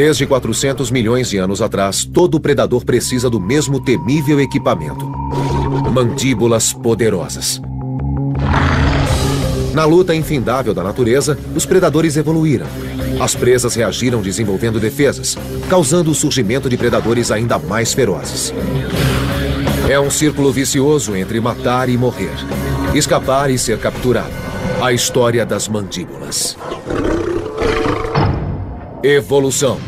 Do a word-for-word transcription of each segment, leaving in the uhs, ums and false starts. Desde quatrocentos milhões de anos atrás, todo predador precisa do mesmo temível equipamento: mandíbulas poderosas. Na luta infindável da natureza, os predadores evoluíram. As presas reagiram desenvolvendo defesas, causando o surgimento de predadores ainda mais ferozes. É um círculo vicioso entre matar e morrer, escapar e ser capturado. A história das mandíbulas. Evolução.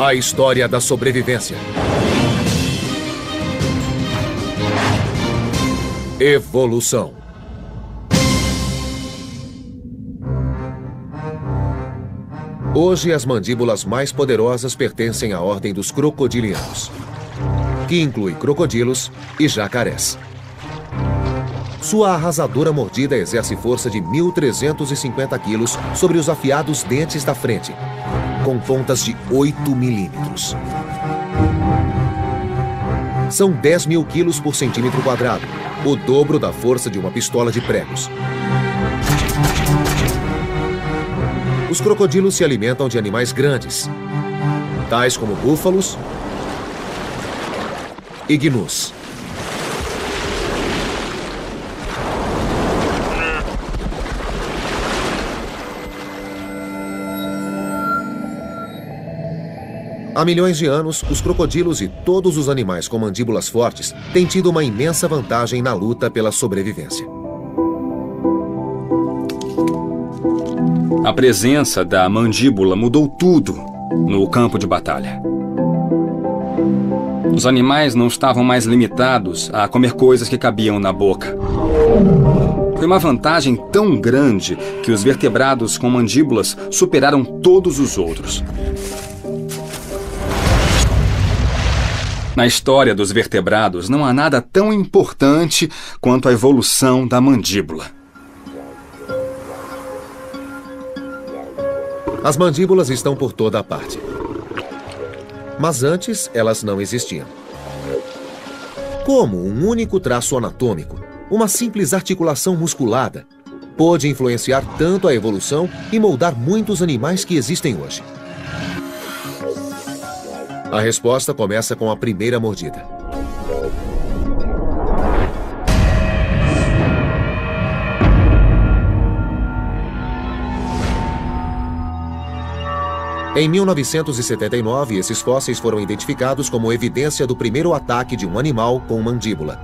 A história da sobrevivência. Evolução. Hoje, as mandíbulas mais poderosas pertencem à ordem dos crocodilianos, que inclui crocodilos e jacarés. Sua arrasadora mordida exerce força de mil trezentos e cinquenta quilos sobre os afiados dentes da frente, com pontas de oito milímetros. São dez mil quilos por centímetro quadrado, o dobro da força de uma pistola de pregos. Os crocodilos se alimentam de animais grandes, tais como búfalos e gnus. Há milhões de anos, os crocodilos e todos os animais com mandíbulas fortes têm tido uma imensa vantagem na luta pela sobrevivência. A presença da mandíbula mudou tudo no campo de batalha. Os animais não estavam mais limitados a comer coisas que cabiam na boca. Foi uma vantagem tão grande que os vertebrados com mandíbulas superaram todos os outros. Na história dos vertebrados, não há nada tão importante quanto a evolução da mandíbula. As mandíbulas estão por toda a parte. Mas antes, elas não existiam. Como um único traço anatômico, uma simples articulação musculada, pôde influenciar tanto a evolução e moldar muitos animais que existem hoje? A resposta começa com a primeira mordida. Em mil novecentos e setenta e nove, esses fósseis foram identificados como evidência do primeiro ataque de um animal com mandíbula.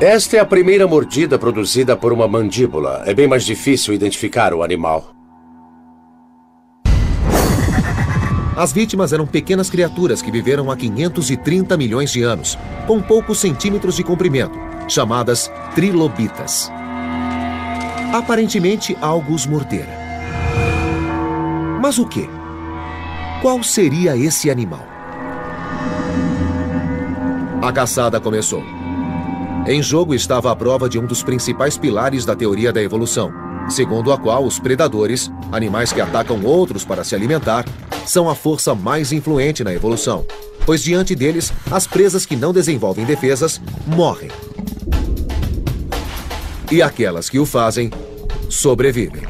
Esta é a primeira mordida produzida por uma mandíbula. É bem mais difícil identificar o animal. As vítimas eram pequenas criaturas que viveram há quinhentos e trinta milhões de anos, com poucos centímetros de comprimento, chamadas trilobitas. Aparentemente, algo os mordera. Mas o quê? Qual seria esse animal? A caçada começou. Em jogo estava a prova de um dos principais pilares da teoria da evolução, segundo a qual os predadores, animais que atacam outros para se alimentar, são a força mais influente na evolução, pois diante deles, as presas que não desenvolvem defesas morrem. E aquelas que o fazem, sobrevivem.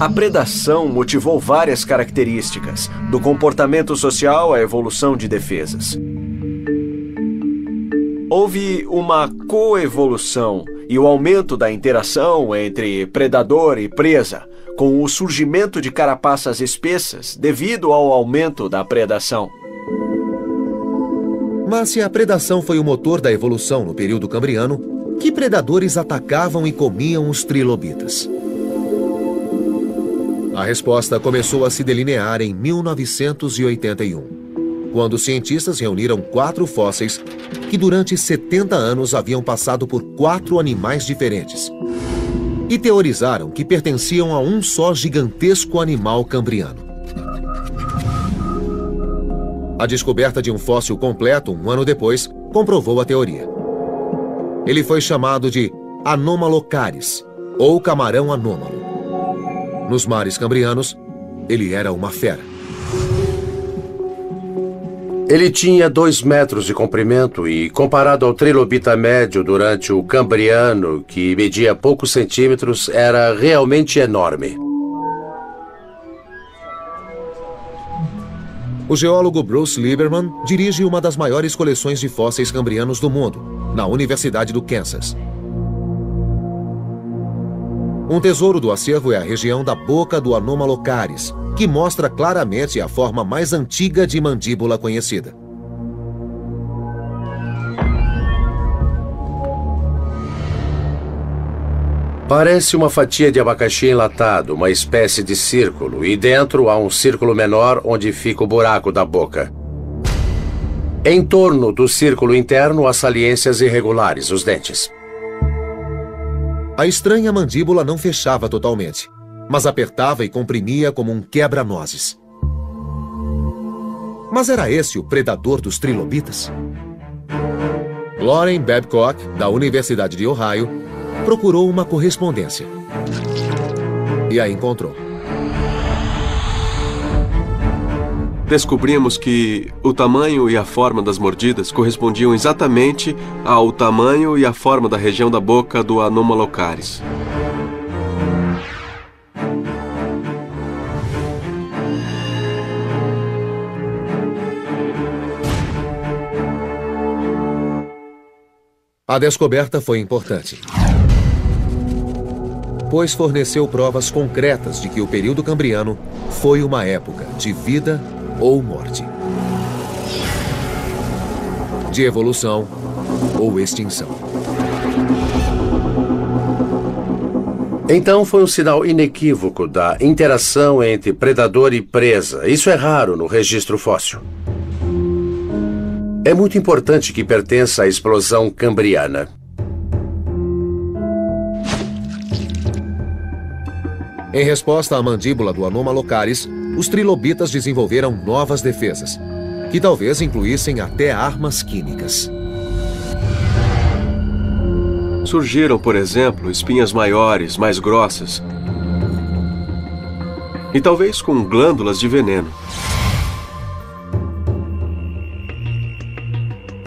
A predação motivou várias características, do comportamento social à evolução de defesas. Houve uma coevolução e o aumento da interação entre predador e presa, com o surgimento de carapaças espessas devido ao aumento da predação. Mas se a predação foi o motor da evolução no período cambriano, que predadores atacavam e comiam os trilobitas? A resposta começou a se delinear em mil novecentos e oitenta e um, quando os cientistas reuniram quatro fósseis que durante setenta anos haviam passado por quatro animais diferentes e teorizaram que pertenciam a um só gigantesco animal cambriano. A descoberta de um fóssil completo um ano depois comprovou a teoria. Ele foi chamado de Anomalocaris, ou camarão anômalo. Nos mares cambrianos, ele era uma fera. Ele tinha dois metros de comprimento e, comparado ao trilobita médio durante o Cambriano, que media poucos centímetros, era realmente enorme. O geólogo Bruce Lieberman dirige uma das maiores coleções de fósseis cambrianos do mundo, na Universidade do Kansas. Um tesouro do acervo é a região da boca do Anomalocaris, que mostra claramente a forma mais antiga de mandíbula conhecida. Parece uma fatia de abacaxi enlatado, uma espécie de círculo, e dentro há um círculo menor onde fica o buraco da boca. Em torno do círculo interno há saliências irregulares, os dentes. A estranha mandíbula não fechava totalmente, mas apertava e comprimia como um quebra-nozes. Mas era esse o predador dos trilobitas? Lauren Babcock, da Universidade de Ohio, procurou uma correspondência e a encontrou. Descobrimos que o tamanho e a forma das mordidas correspondiam exatamente ao tamanho e a forma da região da boca do Anomalocaris. A descoberta foi importante, pois forneceu provas concretas de que o período cambriano foi uma época de vida ou morte, de evolução ou extinção. Então foi um sinal inequívoco da interação entre predador e presa. Isso é raro no registro fóssil. É muito importante que pertença à explosão cambriana. Em resposta à mandíbula do Anomalocaris, os trilobitas desenvolveram novas defesas, que talvez incluíssem até armas químicas. Surgiram, por exemplo, espinhas maiores, mais grossas, e talvez com glândulas de veneno.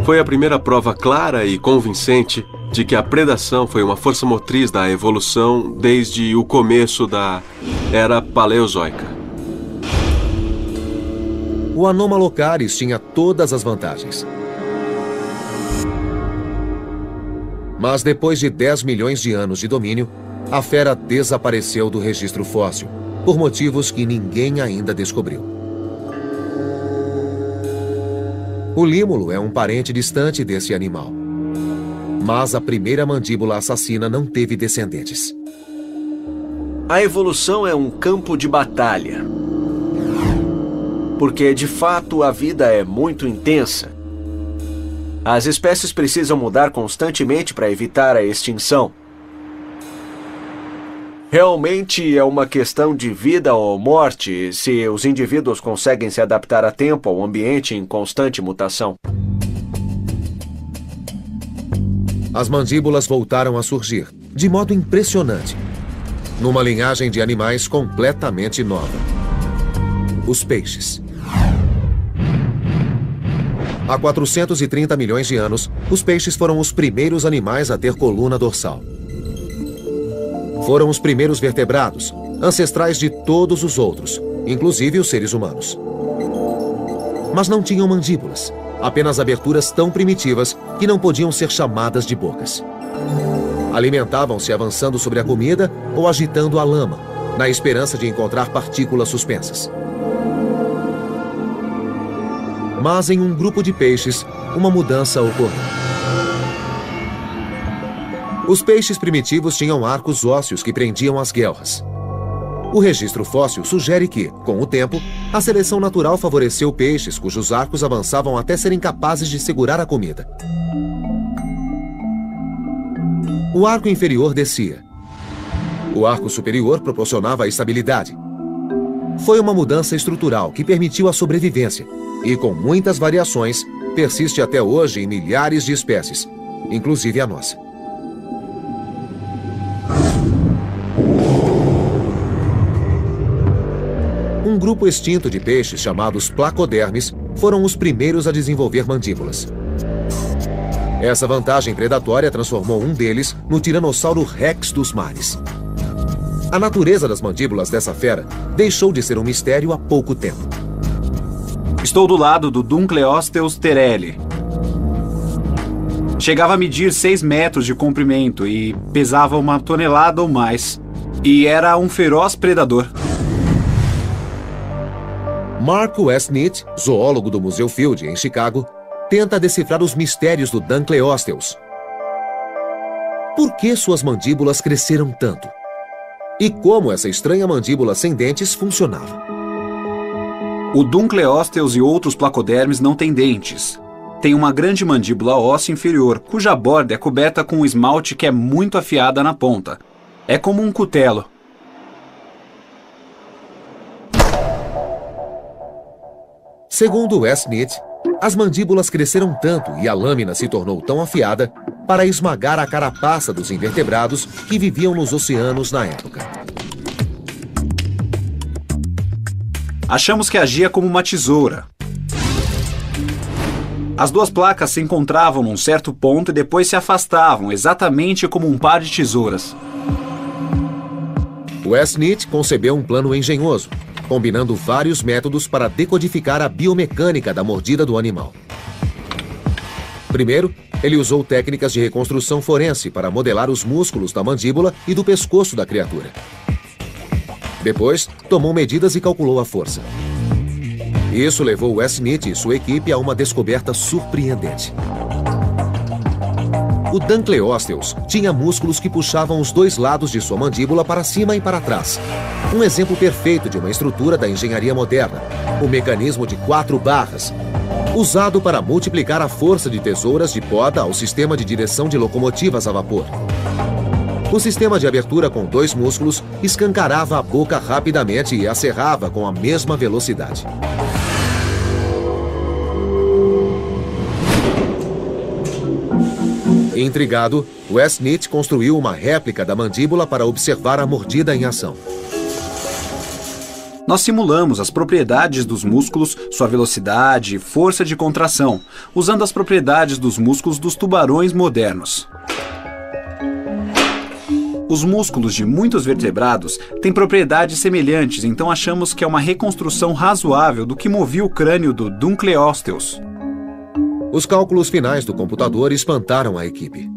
Foi a primeira prova clara e convincente de que a predação foi uma força motriz da evolução desde o começo da Era Paleozoica. O Anomalocaris tinha todas as vantagens. Mas depois de dez milhões de anos de domínio, a fera desapareceu do registro fóssil, por motivos que ninguém ainda descobriu. O límulo é um parente distante desse animal. Mas a primeira mandíbula assassina não teve descendentes. A evolução é um campo de batalha. Porque, de fato, a vida é muito intensa. As espécies precisam mudar constantemente para evitar a extinção. Realmente é uma questão de vida ou morte se os indivíduos conseguem se adaptar a tempo ao ambiente em constante mutação. As mandíbulas voltaram a surgir, de modo impressionante, numa linhagem de animais completamente nova: os peixes. Há quatrocentos e trinta milhões de anos, os peixes foram os primeiros animais a ter coluna dorsal. Foram os primeiros vertebrados, ancestrais de todos os outros, inclusive os seres humanos. Mas não tinham mandíbulas. Apenas aberturas tão primitivas que não podiam ser chamadas de bocas. Alimentavam-se avançando sobre a comida ou agitando a lama, na esperança de encontrar partículas suspensas. Mas em um grupo de peixes, uma mudança ocorreu. Os peixes primitivos tinham arcos ósseos que prendiam as guelras. O registro fóssil sugere que, com o tempo, a seleção natural favoreceu peixes cujos arcos avançavam até serem capazes de segurar a comida. O arco inferior descia. O arco superior proporcionava estabilidade. Foi uma mudança estrutural que permitiu a sobrevivência e, com muitas variações, persiste até hoje em milhares de espécies, inclusive a nossa. Um grupo extinto de peixes chamados placodermes foram os primeiros a desenvolver mandíbulas. Essa vantagem predatória transformou um deles no Tiranossauro Rex dos mares. A natureza das mandíbulas dessa fera deixou de ser um mistério há pouco tempo. Estou do lado do Dunkleosteus terrelli. Chegava a medir seis metros de comprimento e pesava uma tonelada ou mais. E era um feroz predador. Marco Westneat, zoólogo do Museu Field, em Chicago, tenta decifrar os mistérios do Dunkleosteus. Por que suas mandíbulas cresceram tanto? E como essa estranha mandíbula sem dentes funcionava? O Dunkleosteus e outros placodermes não têm dentes. Tem uma grande mandíbula óssea inferior, cuja borda é coberta com um esmalte que é muito afiada na ponta. É como um cutelo. Segundo Westneat, as mandíbulas cresceram tanto e a lâmina se tornou tão afiada para esmagar a carapaça dos invertebrados que viviam nos oceanos na época. Achamos que agia como uma tesoura. As duas placas se encontravam num certo ponto e depois se afastavam, exatamente como um par de tesouras. Westneat concebeu um plano engenhoso, combinando vários métodos para decodificar a biomecânica da mordida do animal. Primeiro, ele usou técnicas de reconstrução forense para modelar os músculos da mandíbula e do pescoço da criatura. Depois, tomou medidas e calculou a força. Isso levou Westneat e sua equipe a uma descoberta surpreendente. O Dunkleosteus tinha músculos que puxavam os dois lados de sua mandíbula para cima e para trás. Um exemplo perfeito de uma estrutura da engenharia moderna, o mecanismo de quatro barras, usado para multiplicar a força de tesouras de poda ao sistema de direção de locomotivas a vapor. O sistema de abertura com dois músculos escancarava a boca rapidamente e a cerrava com a mesma velocidade. Intrigado, Westneat construiu uma réplica da mandíbula para observar a mordida em ação. Nós simulamos as propriedades dos músculos, sua velocidade e força de contração, usando as propriedades dos músculos dos tubarões modernos. Os músculos de muitos vertebrados têm propriedades semelhantes, então achamos que é uma reconstrução razoável do que movia o crânio do Dunkleosteus. Os cálculos finais do computador espantaram a equipe.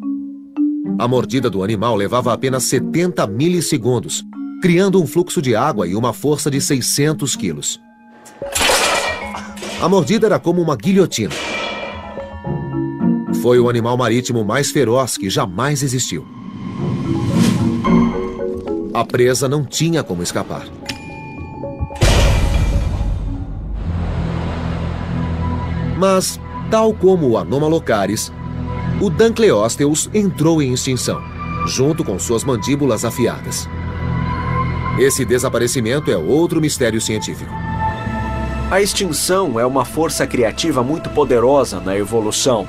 A mordida do animal levava apenas setenta milissegundos, criando um fluxo de água e uma força de seiscentos quilos. A mordida era como uma guilhotina. Foi o animal marítimo mais feroz que jamais existiu. A presa não tinha como escapar. Mas, tal como o Anomalocaris, o Dunkleosteus entrou em extinção, junto com suas mandíbulas afiadas. Esse desaparecimento é outro mistério científico. A extinção é uma força criativa muito poderosa na evolução.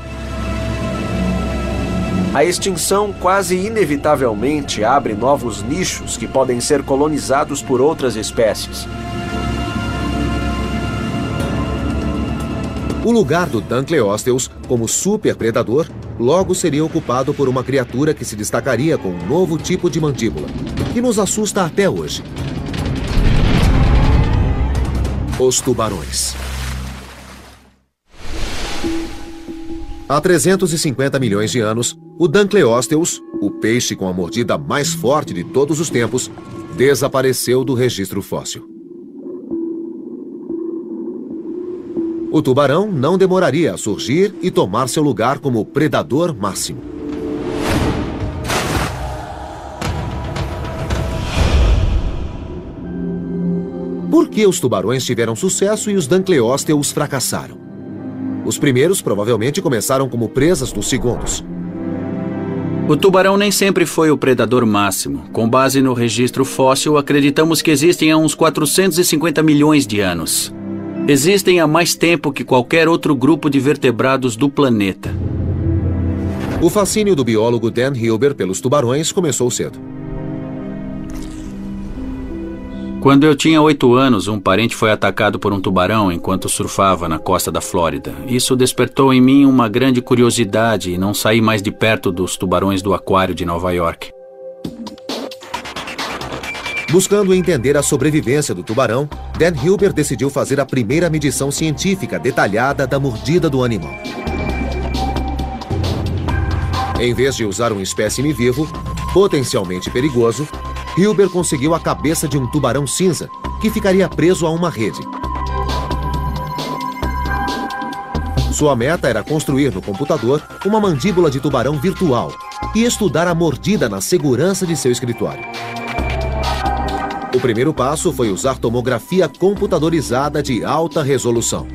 A extinção quase inevitavelmente abre novos nichos que podem ser colonizados por outras espécies. O lugar do Dunkleosteus como superpredador logo seria ocupado por uma criatura que se destacaria com um novo tipo de mandíbula, que nos assusta até hoje. Os tubarões. Há trezentos e cinquenta milhões de anos, o Dunkleosteus, o peixe com a mordida mais forte de todos os tempos, desapareceu do registro fóssil. O tubarão não demoraria a surgir e tomar seu lugar como predador máximo. Por que os tubarões tiveram sucesso e os Dunkleosteus fracassaram? Os primeiros provavelmente começaram como presas dos segundos. O tubarão nem sempre foi o predador máximo. Com base no registro fóssil, acreditamos que existem há uns quatrocentos e cinquenta milhões de anos. Existem há mais tempo que qualquer outro grupo de vertebrados do planeta. O fascínio do biólogo Dan Hilber pelos tubarões começou cedo. Quando eu tinha oito anos, um parente foi atacado por um tubarão enquanto surfava na costa da Flórida. Isso despertou em mim uma grande curiosidade e não saí mais de perto dos tubarões do aquário de Nova York. Buscando entender a sobrevivência do tubarão, Dan Hilber decidiu fazer a primeira medição científica detalhada da mordida do animal. Em vez de usar um espécime vivo, potencialmente perigoso, Hilber conseguiu a cabeça de um tubarão cinza que ficaria preso a uma rede. Sua meta era construir no computador uma mandíbula de tubarão virtual e estudar a mordida na segurança de seu escritório. O primeiro passo foi usar tomografia computadorizada de alta resolução.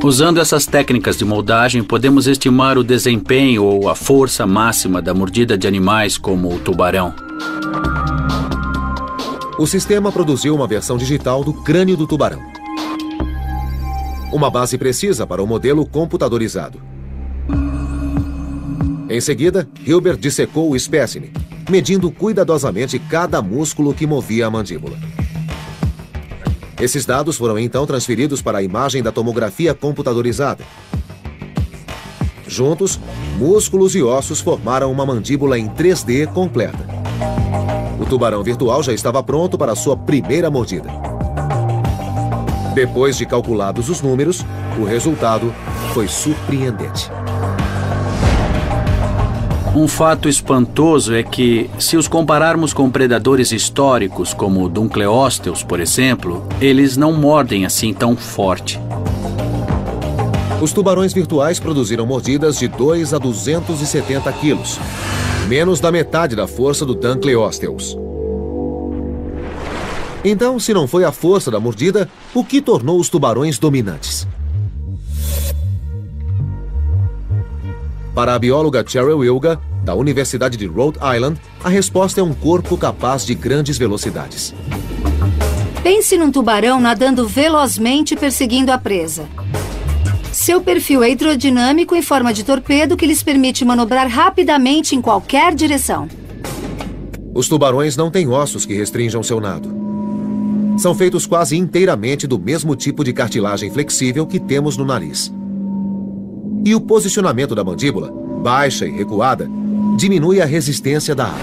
Usando essas técnicas de moldagem, podemos estimar o desempenho ou a força máxima da mordida de animais como o tubarão. O sistema produziu uma versão digital do crânio do tubarão. Uma base precisa para o modelo computadorizado. Em seguida, Hilber dissecou o espécime, medindo cuidadosamente cada músculo que movia a mandíbula. Esses dados foram então transferidos para a imagem da tomografia computadorizada. Juntos, músculos e ossos formaram uma mandíbula em três D completa. O tubarão virtual já estava pronto para sua primeira mordida. Depois de calculados os números, o resultado foi surpreendente. Um fato espantoso é que, se os compararmos com predadores históricos como o Dunkleosteus, por exemplo, eles não mordem assim tão forte. Os tubarões virtuais produziram mordidas de dois a duzentos e setenta quilos, menos da metade da força do Dunkleosteus. Então, se não foi a força da mordida, o que tornou os tubarões dominantes? Para a bióloga Cheryl Wilga, da Universidade de Rhode Island, a resposta é um corpo capaz de grandes velocidades. Pense num tubarão nadando velozmente perseguindo a presa. Seu perfil é hidrodinâmico em forma de torpedo que lhes permite manobrar rapidamente em qualquer direção. Os tubarões não têm ossos que restringam seu nado. São feitos quase inteiramente do mesmo tipo de cartilagem flexível que temos no nariz. E o posicionamento da mandíbula, baixa e recuada, diminui a resistência da água.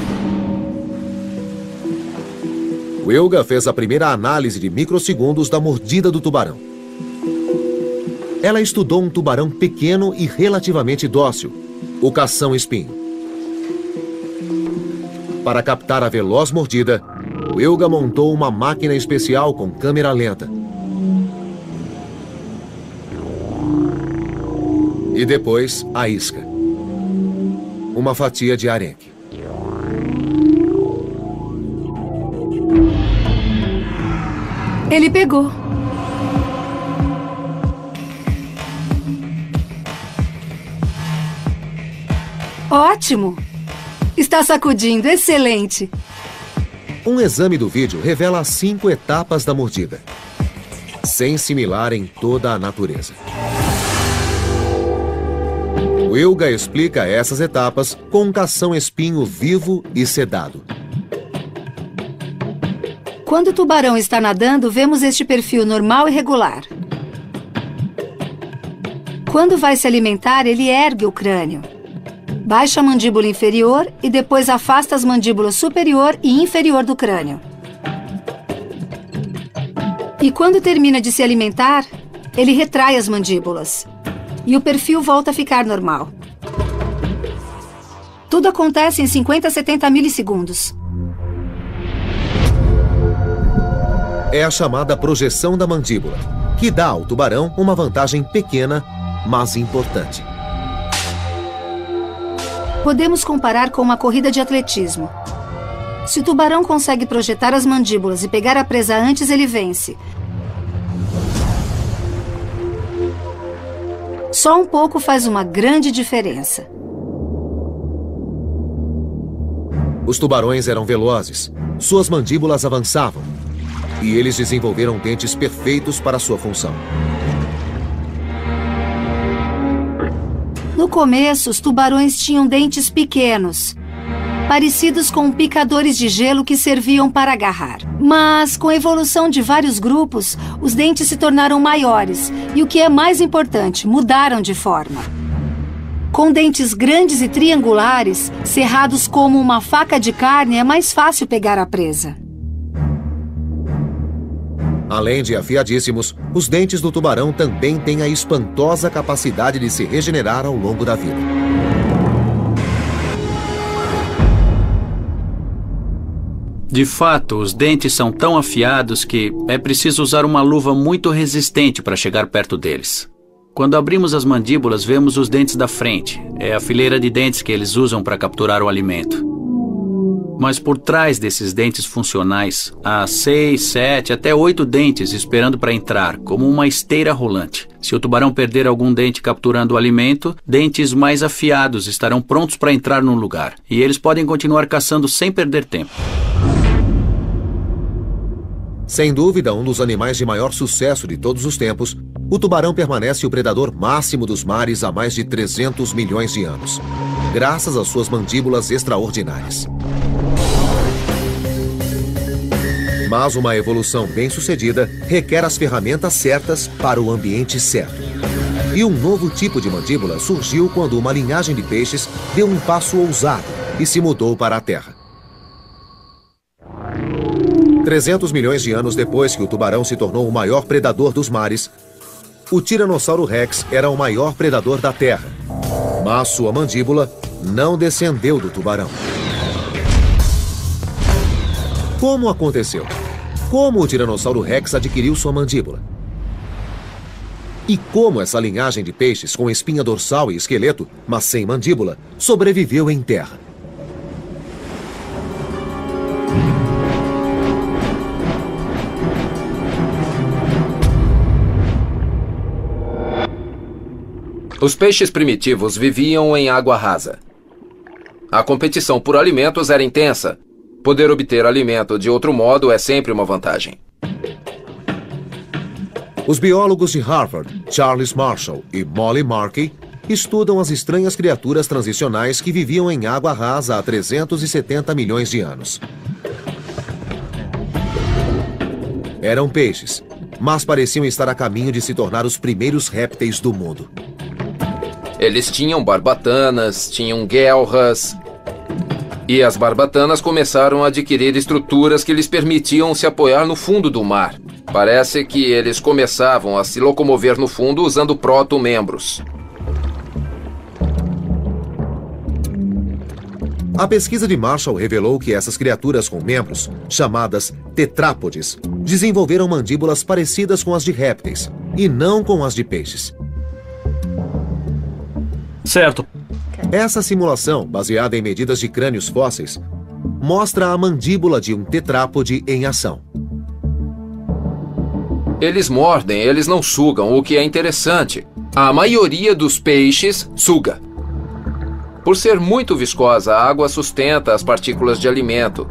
Wilga fez a primeira análise de microsegundos da mordida do tubarão. Ela estudou um tubarão pequeno e relativamente dócil, o cação-espinho. Para captar a veloz mordida, Wilga montou uma máquina especial com câmera lenta. E depois, a isca. Uma fatia de arenque. Ele pegou. Ótimo! Está sacudindo, excelente! Um exame do vídeo revela as cinco etapas da mordida. Sem similar em toda a natureza. Wilga explica essas etapas com um cação-espinho vivo e sedado. Quando o tubarão está nadando, vemos este perfil normal e regular. Quando vai se alimentar, ele ergue o crânio. Baixa a mandíbula inferior e depois afasta as mandíbulas superior e inferior do crânio. E quando termina de se alimentar, ele retrai as mandíbulas. E o perfil volta a ficar normal. Tudo acontece em cinquenta a setenta milissegundos. É a chamada projeção da mandíbula, que dá ao tubarão uma vantagem pequena, mas importante. Podemos comparar com uma corrida de atletismo. Se o tubarão consegue projetar as mandíbulas e pegar a presa antes, ele vence. Só um pouco faz uma grande diferença. Os tubarões eram velozes, suas mandíbulas avançavam e eles desenvolveram dentes perfeitos para sua função. No começo, os tubarões tinham dentes pequenos parecidos com picadores de gelo que serviam para agarrar. Mas, com a evolução de vários grupos, os dentes se tornaram maiores e, o que é mais importante, mudaram de forma. Com dentes grandes e triangulares, serrados como uma faca de carne, é mais fácil pegar a presa. Além de afiadíssimos, os dentes do tubarão também têm a espantosa capacidade de se regenerar ao longo da vida. De fato, os dentes são tão afiados que é preciso usar uma luva muito resistente para chegar perto deles. Quando abrimos as mandíbulas, vemos os dentes da frente. É a fileira de dentes que eles usam para capturar o alimento. Mas por trás desses dentes funcionais, há seis, sete, até oito dentes esperando para entrar, como uma esteira rolante. Se o tubarão perder algum dente capturando o alimento, dentes mais afiados estarão prontos para entrar no lugar. E eles podem continuar caçando sem perder tempo. Sem dúvida, um dos animais de maior sucesso de todos os tempos, o tubarão permanece o predador máximo dos mares há mais de trezentos milhões de anos, graças às suas mandíbulas extraordinárias. Mas uma evolução bem-sucedida requer as ferramentas certas para o ambiente certo. E um novo tipo de mandíbula surgiu quando uma linhagem de peixes deu um passo ousado e se mudou para a Terra. trezentos milhões de anos depois que o tubarão se tornou o maior predador dos mares, o Tiranossauro Rex era o maior predador da Terra. Mas sua mandíbula não descendeu do tubarão. Como aconteceu? Como o Tiranossauro Rex adquiriu sua mandíbula? E como essa linhagem de peixes com espinha dorsal e esqueleto, mas sem mandíbula, sobreviveu em terra? Os peixes primitivos viviam em água rasa. A competição por alimentos era intensa. Poder obter alimento de outro modo é sempre uma vantagem. Os biólogos de Harvard, Charles Marshall e Molly Markey, estudam as estranhas criaturas transicionais que viviam em água rasa há trezentos e setenta milhões de anos. Eram peixes, mas pareciam estar a caminho de se tornar os primeiros répteis do mundo. Eles tinham barbatanas, tinham guelras. E as barbatanas começaram a adquirir estruturas que lhes permitiam se apoiar no fundo do mar. Parece que eles começavam a se locomover no fundo usando proto-membros. A pesquisa de Marshall revelou que essas criaturas com membros, chamadas tetrápodes, desenvolveram mandíbulas parecidas com as de répteis, e não com as de peixes. Certo. Essa simulação, baseada em medidas de crânios fósseis, mostra a mandíbula de um tetrápode em ação. Eles mordem, eles não sugam, o que é interessante. A maioria dos peixes suga. Por ser muito viscosa, a água sustenta as partículas de alimento.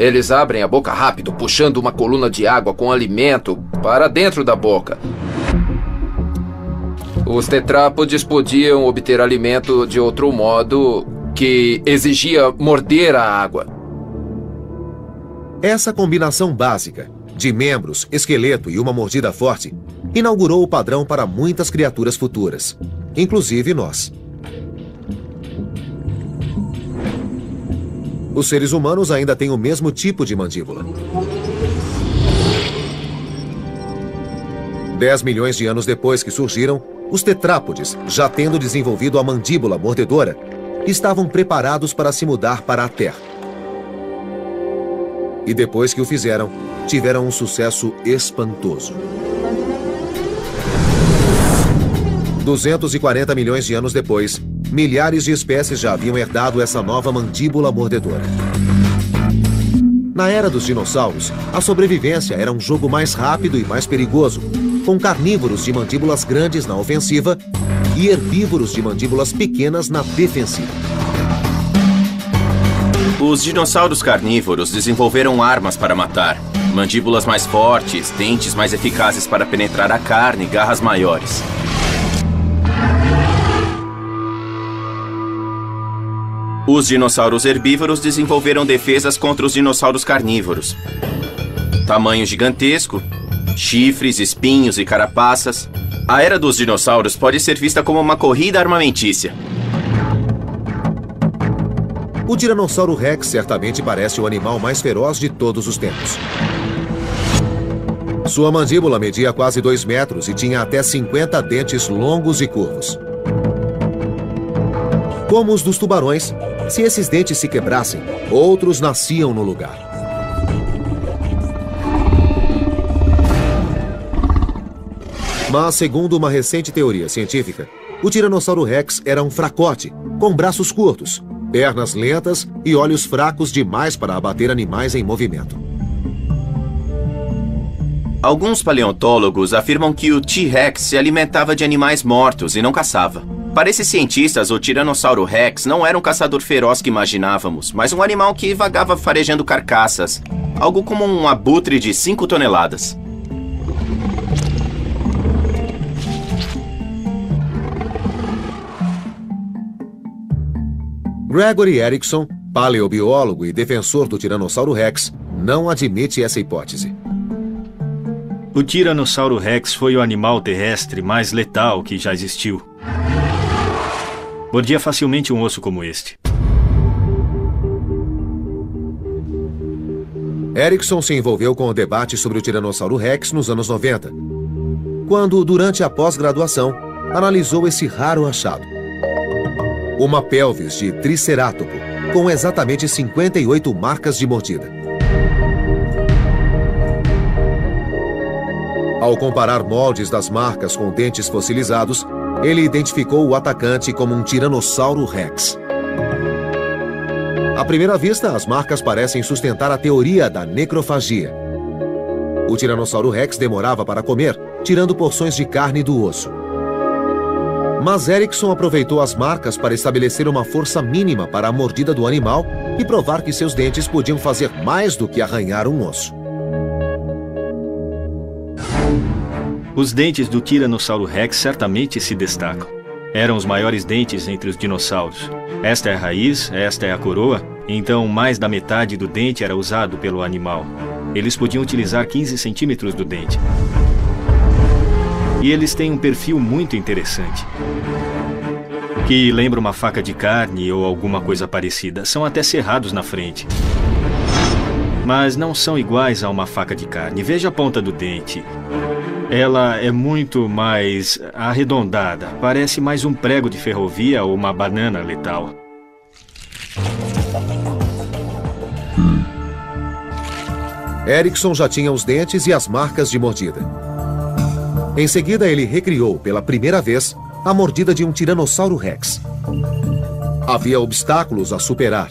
Eles abrem a boca rápido, puxando uma coluna de água com alimento para dentro da boca. Os tetrápodes podiam obter alimento de outro modo que exigia morder a água. Essa combinação básica de membros, esqueleto e uma mordida forte inaugurou o padrão para muitas criaturas futuras, inclusive nós. Os seres humanos ainda têm o mesmo tipo de mandíbula. dez milhões de anos depois que surgiram, os tetrápodes, já tendo desenvolvido a mandíbula mordedora, estavam preparados para se mudar para a Terra. E depois que o fizeram, tiveram um sucesso espantoso. duzentos e quarenta milhões de anos depois, milhares de espécies já haviam herdado essa nova mandíbula mordedora. Na era dos dinossauros, a sobrevivência era um jogo mais rápido e mais perigoso, com carnívoros de mandíbulas grandes na ofensiva e herbívoros de mandíbulas pequenas na defensiva. Os dinossauros carnívoros desenvolveram armas para matar, mandíbulas mais fortes, dentes mais eficazes para penetrar a carne e garras maiores. Os dinossauros herbívoros desenvolveram defesas contra os dinossauros carnívoros. Tamanho gigantesco, chifres, espinhos e carapaças. A era dos dinossauros pode ser vista como uma corrida armamentícia. O Tiranossauro Rex certamente parece o animal mais feroz de todos os tempos. Sua mandíbula media quase dois metros e tinha até cinquenta dentes longos e curvos. Como os dos tubarões, se esses dentes se quebrassem, outros nasciam no lugar. Mas, segundo uma recente teoria científica, o Tiranossauro Rex era um fracote, com braços curtos, pernas lentas e olhos fracos demais para abater animais em movimento. Alguns paleontólogos afirmam que o T-Rex se alimentava de animais mortos e não caçava. Para esses cientistas, o Tiranossauro Rex não era um caçador feroz que imaginávamos, mas um animal que vagava farejando carcaças, algo como um abutre de cinco toneladas. Gregory Erickson, paleobiólogo e defensor do Tiranossauro Rex, não admite essa hipótese. O Tiranossauro Rex foi o animal terrestre mais letal que já existiu. Mordia facilmente um osso como este. Erickson se envolveu com o debate sobre o Tiranossauro Rex nos anos noventa, quando, durante a pós-graduação, analisou esse raro achado. Uma pelvis de tricerátopo, com exatamente cinquenta e oito marcas de mordida. Ao comparar moldes das marcas com dentes fossilizados, ele identificou o atacante como um Tiranossauro Rex. À primeira vista, as marcas parecem sustentar a teoria da necrofagia. O Tiranossauro Rex demorava para comer, tirando porções de carne do osso. Mas Erickson aproveitou as marcas para estabelecer uma força mínima para a mordida do animal e provar que seus dentes podiam fazer mais do que arranhar um osso. Os dentes do Tiranossauro Rex certamente se destacam. Eram os maiores dentes entre os dinossauros. Esta é a raiz, esta é a coroa, então mais da metade do dente era usado pelo animal. Eles podiam utilizar quinze centímetros do dente. E eles têm um perfil muito interessante, que lembra uma faca de carne ou alguma coisa parecida. São até serrados na frente. Mas não são iguais a uma faca de carne. Veja a ponta do dente. Ela é muito mais arredondada. Parece mais um prego de ferrovia ou uma banana letal. Erickson já tinha os dentes e as marcas de mordida. Em seguida, ele recriou, pela primeira vez, a mordida de um Tiranossauro Rex. Havia obstáculos a superar.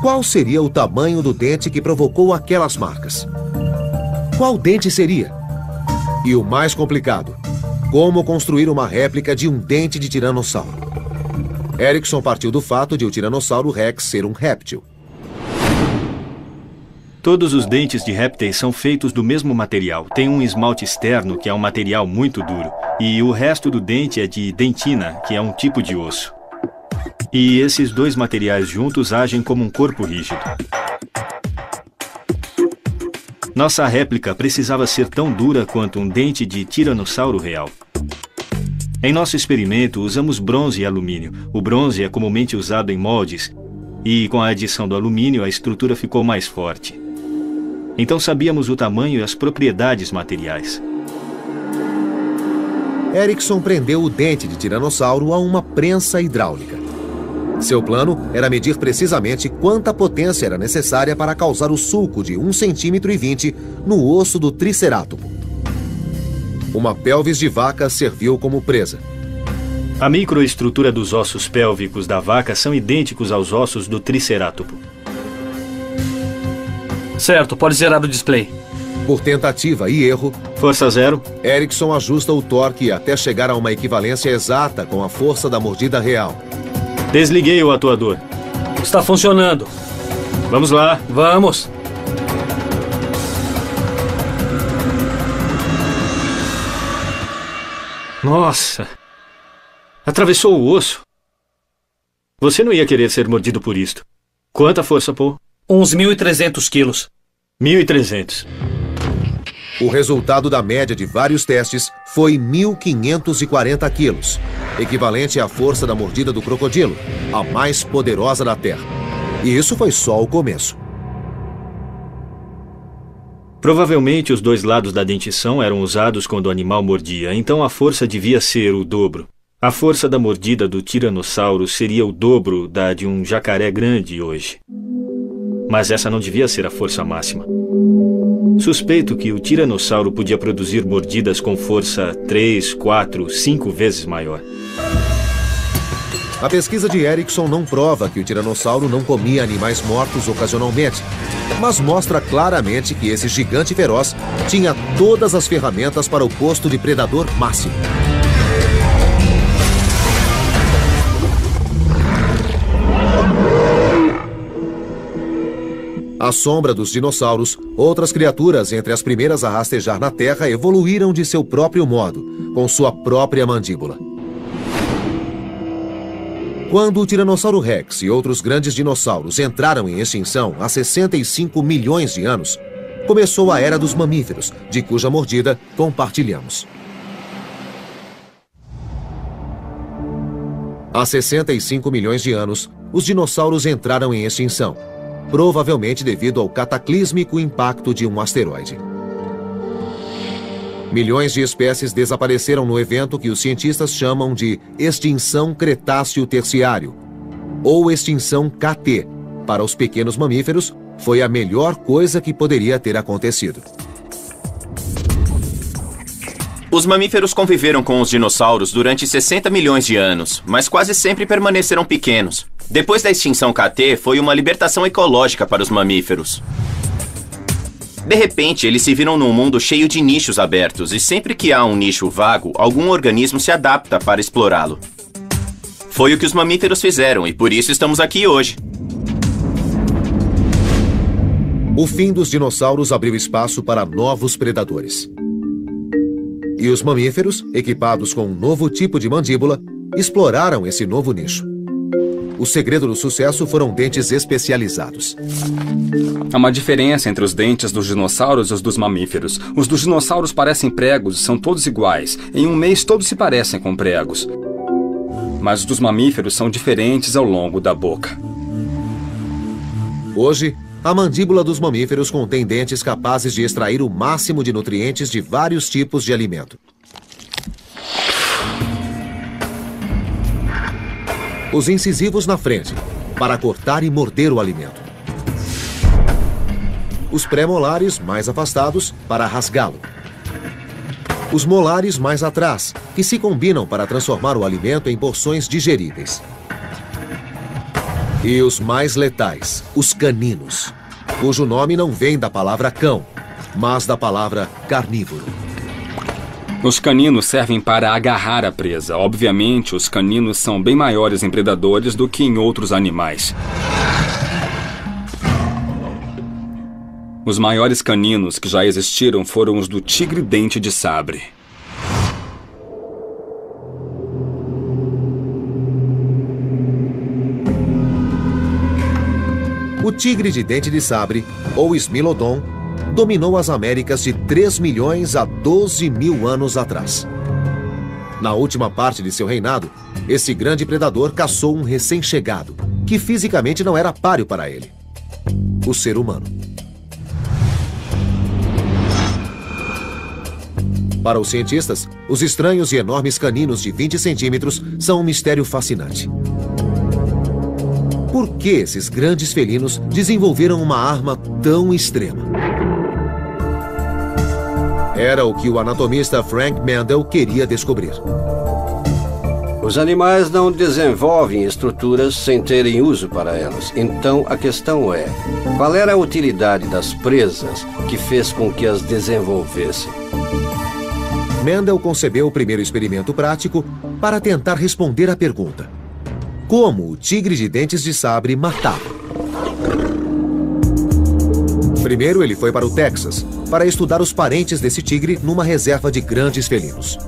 Qual seria o tamanho do dente que provocou aquelas marcas? Qual dente seria? E o mais complicado, como construir uma réplica de um dente de tiranossauro? Erickson partiu do fato de o Tiranossauro Rex ser um réptil. Todos os dentes de répteis são feitos do mesmo material. Tem um esmalte externo, que é um material muito duro. E o resto do dente é de dentina, que é um tipo de osso. E esses dois materiais juntos agem como um corpo rígido. Nossa réplica precisava ser tão dura quanto um dente de tiranossauro real. Em nosso experimento, usamos bronze e alumínio. O bronze é comumente usado em moldes e, com a adição do alumínio, a estrutura ficou mais forte. Então sabíamos o tamanho e as propriedades materiais. Erickson prendeu o dente de tiranossauro a uma prensa hidráulica. Seu plano era medir precisamente quanta potência era necessária para causar o sulco de um vírgula vinte centímetros no osso do tricerátopo. Uma pelvis de vaca serviu como presa. A microestrutura dos ossos pélvicos da vaca são idênticos aos ossos do tricerátopo. Certo, pode zerar o display. Por tentativa e erro, força zero, Erickson ajusta o torque até chegar a uma equivalência exata com a força da mordida real. Desliguei o atuador. Está funcionando. Vamos lá. Vamos. Nossa. Atravessou o osso. Você não ia querer ser mordido por isto. Quanta força, Paul? Uns mil e trezentos quilos. mil e trezentos. O resultado da média de vários testes foi mil quinhentos e quarenta quilos, equivalente à força da mordida do crocodilo, a mais poderosa da Terra. E isso foi só o começo. Provavelmente os dois lados da dentição eram usados quando o animal mordia, então a força devia ser o dobro. A força da mordida do tiranossauro seria o dobro da de um jacaré grande hoje. Mas essa não devia ser a força máxima. Suspeito que o tiranossauro podia produzir mordidas com força três, quatro, cinco vezes maior. A pesquisa de Erickson não prova que o tiranossauro não comia animais mortos ocasionalmente, mas mostra claramente que esse gigante feroz tinha todas as ferramentas para o posto de predador máximo. À sombra dos dinossauros, outras criaturas entre as primeiras a rastejar na Terra evoluíram de seu próprio modo, com sua própria mandíbula. Quando o Tiranossauro Rex e outros grandes dinossauros entraram em extinção há sessenta e cinco milhões de anos, começou a Era dos Mamíferos, de cuja mordida compartilhamos. Há sessenta e cinco milhões de anos, os dinossauros entraram em extinção, provavelmente devido ao cataclísmico impacto de um asteroide. Milhões de espécies desapareceram no evento que os cientistas chamam de extinção Cretáceo-Terciário, ou extinção K T. Para os pequenos mamíferos, foi a melhor coisa que poderia ter acontecido. Os mamíferos conviveram com os dinossauros durante sessenta milhões de anos, mas quase sempre permaneceram pequenos. Depois da extinção K T, foi uma libertação ecológica para os mamíferos. De repente, eles se viram num mundo cheio de nichos abertos, e sempre que há um nicho vago, algum organismo se adapta para explorá-lo. Foi o que os mamíferos fizeram, e por isso estamos aqui hoje. O fim dos dinossauros abriu espaço para novos predadores. E os mamíferos, equipados com um novo tipo de mandíbula, exploraram esse novo nicho. O segredo do sucesso foram dentes especializados. Há uma diferença entre os dentes dos dinossauros e os dos mamíferos. Os dos dinossauros parecem pregos e são todos iguais. Em um mês, todos se parecem com pregos. Mas os dos mamíferos são diferentes ao longo da boca. Hoje, a mandíbula dos mamíferos contém dentes capazes de extrair o máximo de nutrientes de vários tipos de alimento. Os incisivos na frente, para cortar e morder o alimento. Os pré-molares mais afastados, para rasgá-lo. Os molares mais atrás, que se combinam para transformar o alimento em porções digeríveis. E os mais letais, os caninos, cujo nome não vem da palavra cão, mas da palavra carnívoro. Os caninos servem para agarrar a presa. Obviamente, os caninos são bem maiores em predadores do que em outros animais. Os maiores caninos que já existiram foram os do tigre-dente de sabre. O tigre de dente de sabre, ou Smilodon, dominou as Américas de três milhões a doze mil anos atrás. Na última parte de seu reinado, esse grande predador caçou um recém-chegado, que fisicamente não era páreo para ele: o ser humano. Para os cientistas, os estranhos e enormes caninos de vinte centímetros são um mistério fascinante. Por que esses grandes felinos desenvolveram uma arma tão extrema? Era o que o anatomista Frank Mendel queria descobrir. Os animais não desenvolvem estruturas sem terem uso para elas. Então a questão é, qual era a utilidade das presas que fez com que as desenvolvessem? Mendel concebeu o primeiro experimento prático para tentar responder à pergunta: como o tigre de dentes de sabre matava? Primeiro, ele foi para o Texas, para estudar os parentes desse tigre numa reserva de grandes felinos.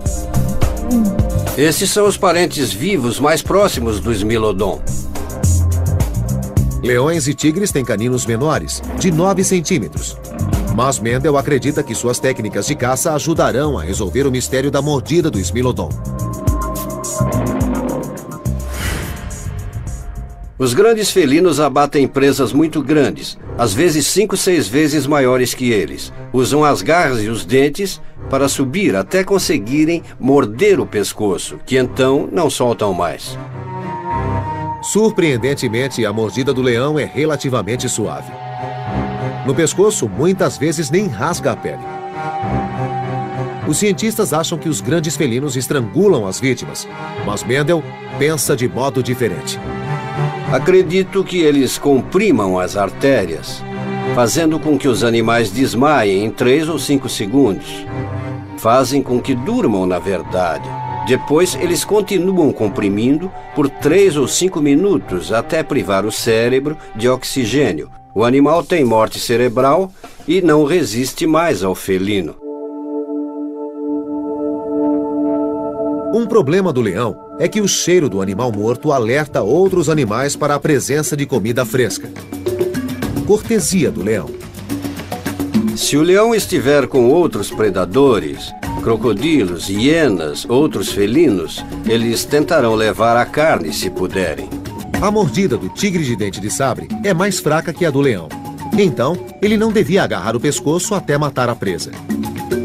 Esses são os parentes vivos mais próximos do Smilodon. Leões e tigres têm caninos menores, de nove centímetros. Mas Mendel acredita que suas técnicas de caça ajudarão a resolver o mistério da mordida do Smilodon. Os grandes felinos abatem presas muito grandes, às vezes cinco, seis vezes maiores que eles. Usam as garras e os dentes para subir até conseguirem morder o pescoço, que então não soltam mais. Surpreendentemente, a mordida do leão é relativamente suave. No pescoço, muitas vezes nem rasga a pele. Os cientistas acham que os grandes felinos estrangulam as vítimas, mas Mendel pensa de modo diferente. Acredito que eles comprimam as artérias, fazendo com que os animais desmaiem em três ou cinco segundos. Fazem com que durmam, na verdade. Depois, eles continuam comprimindo por três ou cinco minutos até privar o cérebro de oxigênio. O animal tem morte cerebral e não resiste mais ao felino. Um problema do leão é que o cheiro do animal morto alerta outros animais para a presença de comida fresca. Cortesia do leão. Se o leão estiver com outros predadores, crocodilos, hienas, outros felinos, eles tentarão levar a carne se puderem. A mordida do tigre de dente de sabre é mais fraca que a do leão. Então, ele não devia agarrar o pescoço até matar a presa.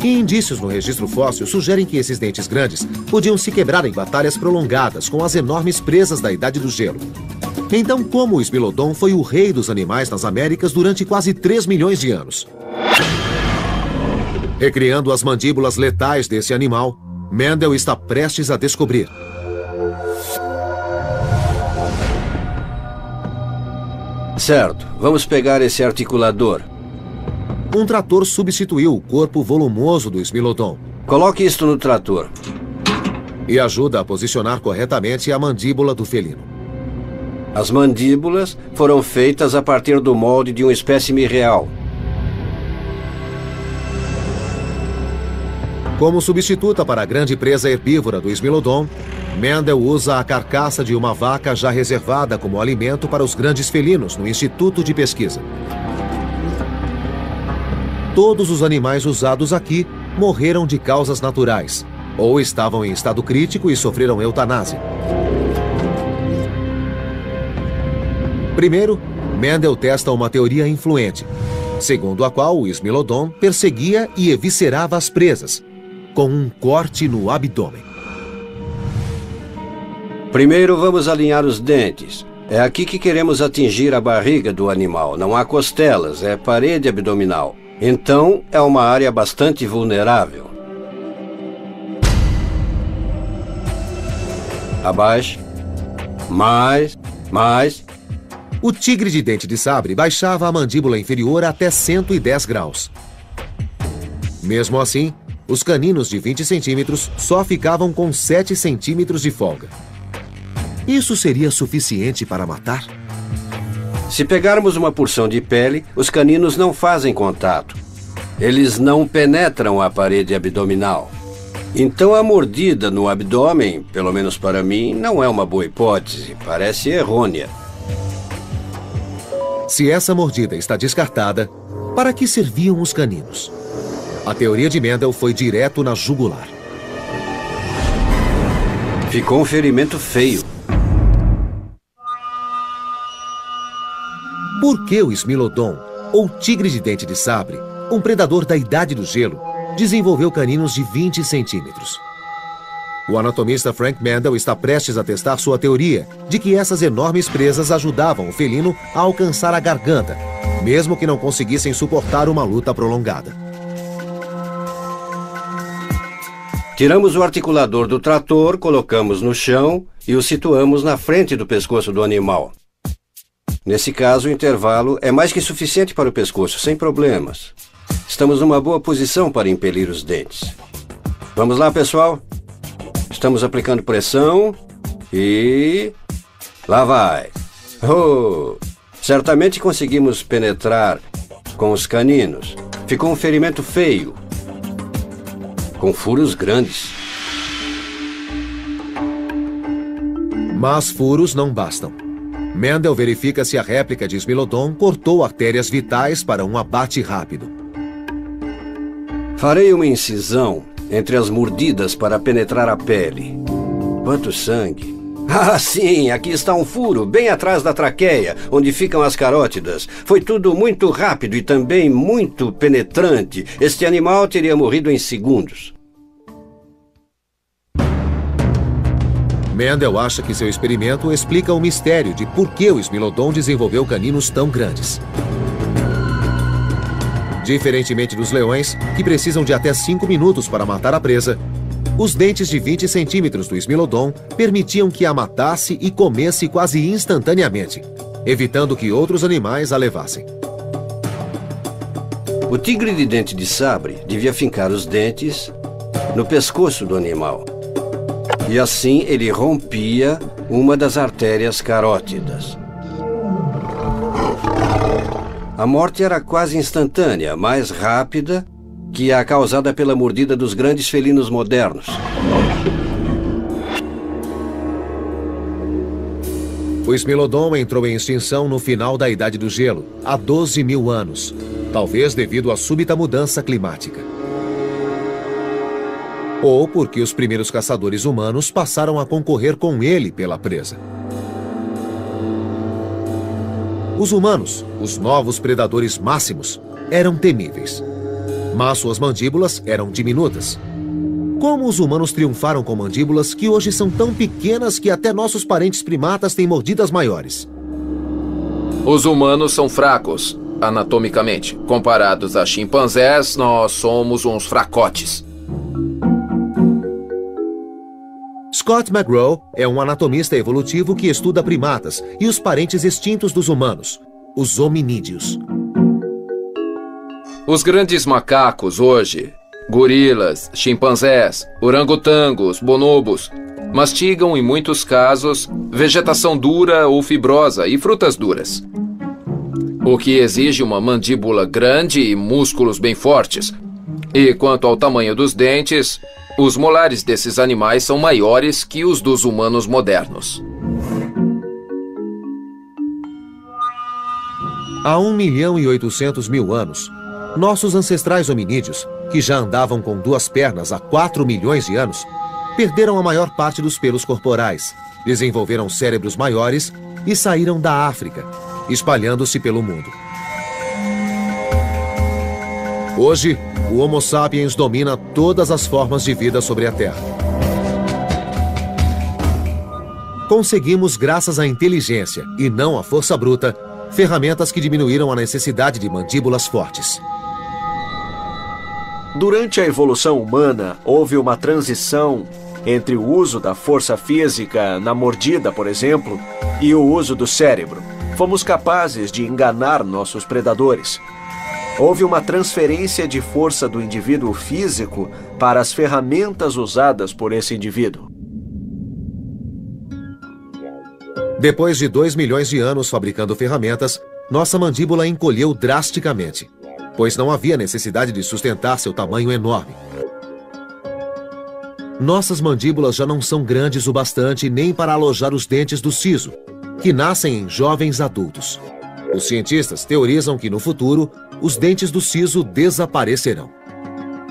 E indícios no registro fóssil sugerem que esses dentes grandes podiam se quebrar em batalhas prolongadas com as enormes presas da Idade do Gelo. Então, como o Smilodon foi o rei dos animais nas Américas durante quase três milhões de anos? Recriando as mandíbulas letais desse animal, Mendel está prestes a descobrir. Certo, vamos pegar esse articulador. Um trator substituiu o corpo volumoso do Smilodon. Coloque isto no trator. E ajuda a posicionar corretamente a mandíbula do felino. As mandíbulas foram feitas a partir do molde de um espécime real. Como substituta para a grande presa herbívora do Smilodon, Mendel usa a carcaça de uma vaca já reservada como alimento para os grandes felinos no Instituto de Pesquisa. Todos os animais usados aqui morreram de causas naturais, ou estavam em estado crítico e sofreram eutanásia. Primeiro, Mendel testa uma teoria influente, segundo a qual o Smilodon perseguia e eviscerava as presas, com um corte no abdômen. Primeiro vamos alinhar os dentes. É aqui que queremos atingir a barriga do animal, não há costelas, é parede abdominal. Então, é uma área bastante vulnerável. Abaixo. Mais. Mais. O tigre de dente de sabre baixava a mandíbula inferior até cento e dez graus. Mesmo assim, os caninos de vinte centímetros só ficavam com sete centímetros de folga. Isso seria suficiente para matar? Se pegarmos uma porção de pele, os caninos não fazem contato. Eles não penetram a parede abdominal. Então a mordida no abdômen, pelo menos para mim, não é uma boa hipótese. Parece errônea. Se essa mordida está descartada, para que serviam os caninos? A teoria de Mendel foi direto na jugular. Ficou um ferimento feio. Por que o Smilodon, ou tigre de dente de sabre, um predador da Idade do Gelo, desenvolveu caninos de vinte centímetros? O anatomista Frank Mendel está prestes a testar sua teoria de que essas enormes presas ajudavam o felino a alcançar a garganta, mesmo que não conseguissem suportar uma luta prolongada. Tiramos o articulador do trator, colocamos no chão e o situamos na frente do pescoço do animal. Nesse caso, o intervalo é mais que suficiente para o pescoço, sem problemas. Estamos numa boa posição para impelir os dentes. Vamos lá, pessoal. Estamos aplicando pressão e... lá vai. Oh! Certamente conseguimos penetrar com os caninos. Ficou um ferimento feio, com furos grandes. Mas furos não bastam. Mendel verifica se a réplica de Smilodon cortou artérias vitais para um abate rápido. Farei uma incisão entre as mordidas para penetrar a pele. Quanto sangue! Ah, sim, aqui está um furo, bem atrás da traqueia, onde ficam as carótidas. Foi tudo muito rápido e também muito penetrante. Este animal teria morrido em segundos. Mendel acha que seu experimento explica o mistério de por que o Smilodon desenvolveu caninos tão grandes. Diferentemente dos leões, que precisam de até cinco minutos para matar a presa, os dentes de vinte centímetros do Smilodon permitiam que a matasse e comesse quase instantaneamente, evitando que outros animais a levassem. O tigre de dente de sabre devia fincar os dentes no pescoço do animal. E assim ele rompia uma das artérias carótidas. A morte era quase instantânea, mais rápida que a causada pela mordida dos grandes felinos modernos. O Smilodon entrou em extinção no final da Idade do Gelo, há doze mil anos, talvez devido à súbita mudança climática. Ou porque os primeiros caçadores humanos passaram a concorrer com ele pela presa. Os humanos, os novos predadores máximos, eram temíveis. Mas suas mandíbulas eram diminutas. Como os humanos triunfaram com mandíbulas que hoje são tão pequenas que até nossos parentes primatas têm mordidas maiores? Os humanos são fracos, anatomicamente. Comparados a chimpanzés, nós somos uns fracotes. Scott McGraw é um anatomista evolutivo que estuda primatas e os parentes extintos dos humanos, os hominídeos. Os grandes macacos hoje, gorilas, chimpanzés, orangotangos, bonobos, mastigam em muitos casos vegetação dura ou fibrosa e frutas duras, o que exige uma mandíbula grande e músculos bem fortes. E quanto ao tamanho dos dentes, os molares desses animais são maiores que os dos humanos modernos. Há um milhão e oitocentos mil anos, nossos ancestrais hominídeos, que já andavam com duas pernas há quatro milhões de anos, perderam a maior parte dos pelos corporais, desenvolveram cérebros maiores e saíram da África, espalhando-se pelo mundo. Hoje, o Homo sapiens domina todas as formas de vida sobre a Terra. Conseguimos, graças à inteligência e não à força bruta, ferramentas que diminuíram a necessidade de mandíbulas fortes. Durante a evolução humana, houve uma transição entre o uso da força física na mordida, por exemplo, e o uso do cérebro. Fomos capazes de enganar nossos predadores. Houve uma transferência de força do indivíduo físico para as ferramentas usadas por esse indivíduo. Depois de dois milhões de anos fabricando ferramentas, nossa mandíbula encolheu drasticamente, pois não havia necessidade de sustentar seu tamanho enorme. Nossas mandíbulas já não são grandes o bastante nem para alojar os dentes do siso, que nascem em jovens adultos. Os cientistas teorizam que no futuro, os dentes do siso desaparecerão.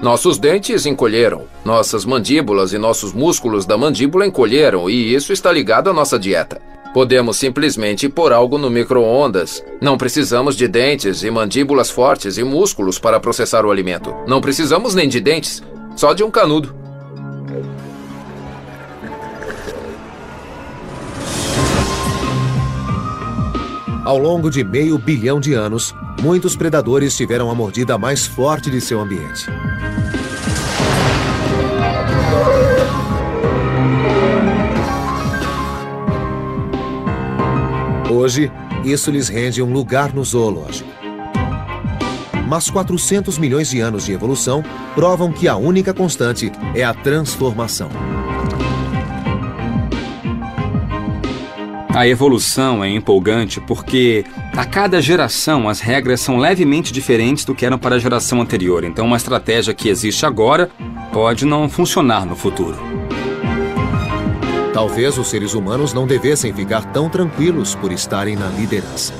Nossos dentes encolheram, nossas mandíbulas e nossos músculos da mandíbula encolheram, e isso está ligado à nossa dieta. Podemos simplesmente pôr algo no micro-ondas. Não precisamos de dentes e mandíbulas fortes e músculos para processar o alimento. Não precisamos nem de dentes, só de um canudo. Ao longo de meio bilhão de anos, muitos predadores tiveram a mordida mais forte de seu ambiente. Hoje, isso lhes rende um lugar no zoológico. Mas quatrocentos milhões de anos de evolução provam que a única constante é a transformação. A evolução é empolgante porque a cada geração as regras são levemente diferentes do que eram para a geração anterior. Então, uma estratégia que existe agora pode não funcionar no futuro. Talvez os seres humanos não devessem ficar tão tranquilos por estarem na liderança.